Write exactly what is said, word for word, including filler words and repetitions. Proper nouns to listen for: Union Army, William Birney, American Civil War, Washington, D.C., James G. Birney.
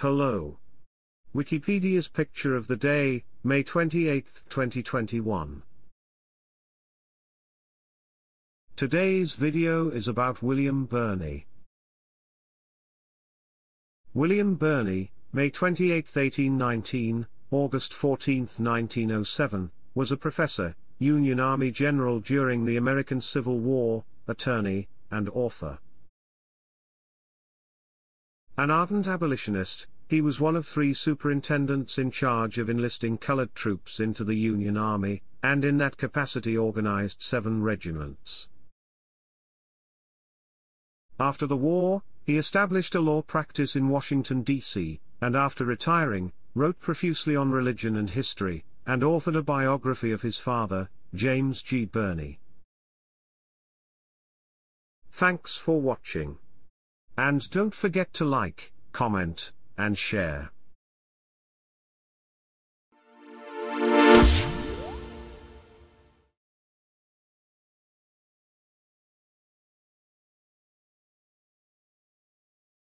Hello. Wikipedia's picture of the day, May twenty-eighth, twenty twenty-one. Today's video is about William Birney. William Birney, May twenty-eighth, eighteen nineteen, August fourteenth, nineteen oh seven, was a professor, Union Army general during the American Civil War, attorney, and author. An ardent abolitionist, he was one of three superintendents in charge of enlisting colored troops into the Union Army, and in that capacity organized seven regiments. After the war, he established a law practice in Washington, D C, and after retiring, wrote profusely on religion and history, and authored a biography of his father, James G. Birney. Thanks for watching. And don't forget to like, comment, and share.